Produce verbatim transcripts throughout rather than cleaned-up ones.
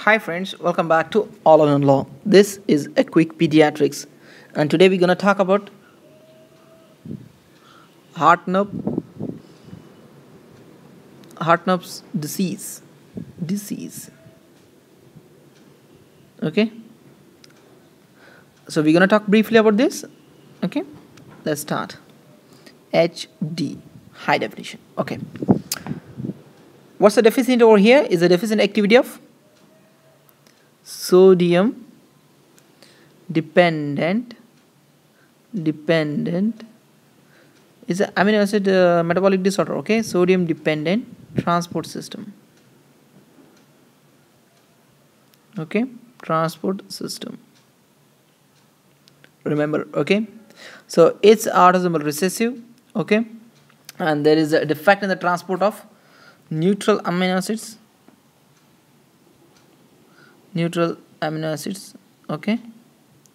Hi friends, welcome back to All Around Law. This is a quick pediatrics and today we're going to talk about Hartnup Hartnup's disease disease okay, so we're going to talk briefly about this. Okay, let's start. H D, high definition. Okay, what's the deficient over here is the deficient activity of sodium dependent dependent is an amino acid uh, metabolic disorder. Okay, sodium dependent transport system. Okay, transport system, remember. Okay, so it's autosomal recessive. Okay, and there is a defect in the transport of neutral amino acids neutral amino acids okay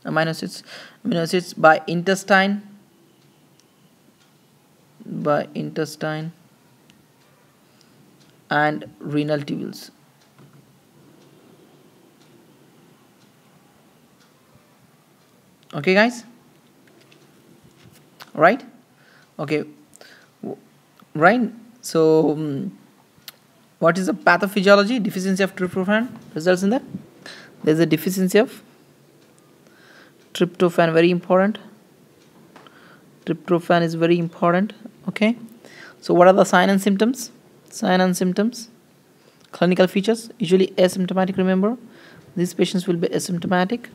amino acids amino acids by intestine by intestine and renal tubules. Okay guys, right? Okay, right. So um, what is the pathophysiology? Deficiency of tryptophan results in that. There's a deficiency of tryptophan, very important. Tryptophan is very important. Okay, so what are the sign and symptoms? Sign and symptoms, clinical features, usually asymptomatic. Remember, these patients will be asymptomatic.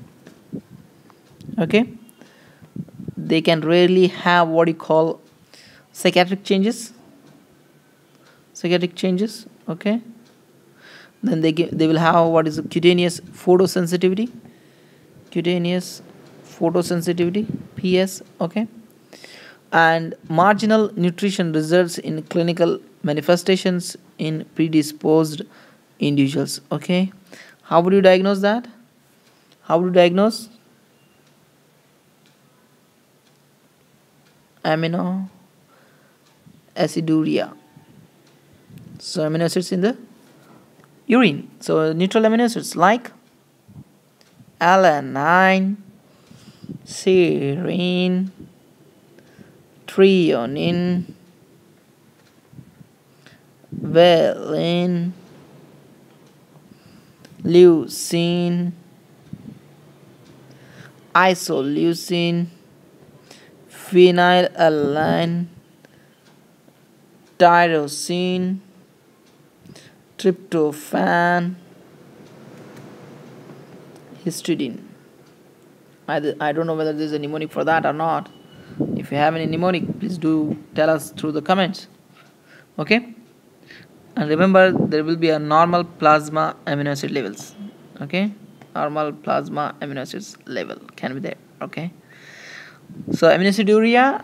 Okay, they can rarely have what you call psychiatric changes. Psychiatric changes. Okay, then they give, they will have what is cutaneous photosensitivity, cutaneous photosensitivity, P S. Okay, and marginal nutrition results in clinical manifestations in predisposed individuals. Okay, how would you diagnose that? How would you diagnose? Amino aciduria. So amino acids in the urine. So neutral amino acids like alanine, serine, threonine, valine, leucine, isoleucine, phenylalanine, tyrosine, tryptophan, histidine. I, I don't know whether there is a mnemonic for that or not. If you have any mnemonic, please do tell us through the comments. Okay, and remember there will be a normal plasma amino acid levels. Okay, normal plasma amino acids level can be there. Okay, so aminoaciduria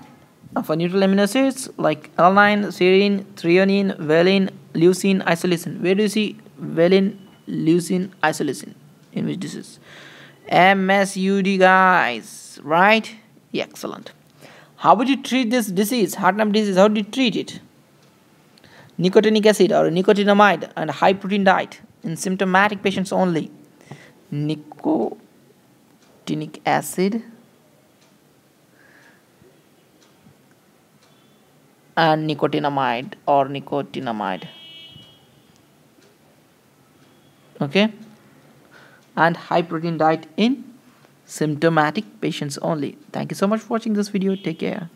of a neutral amino acids like alanine, serine, threonine, valine, leucine, isoleucine. Where do you see valine, leucine, isoleucine? In which disease? M S U D guys, right? Yeah, excellent. How would you treat this disease? Hartnup disease, how do you treat it? Nicotinic acid or nicotinamide and high protein diet in symptomatic patients only. Nicotinic acid and nicotinamide or nicotinamide. Okay, and high protein diet in symptomatic patients only. Thank you so much for watching this video. Take care.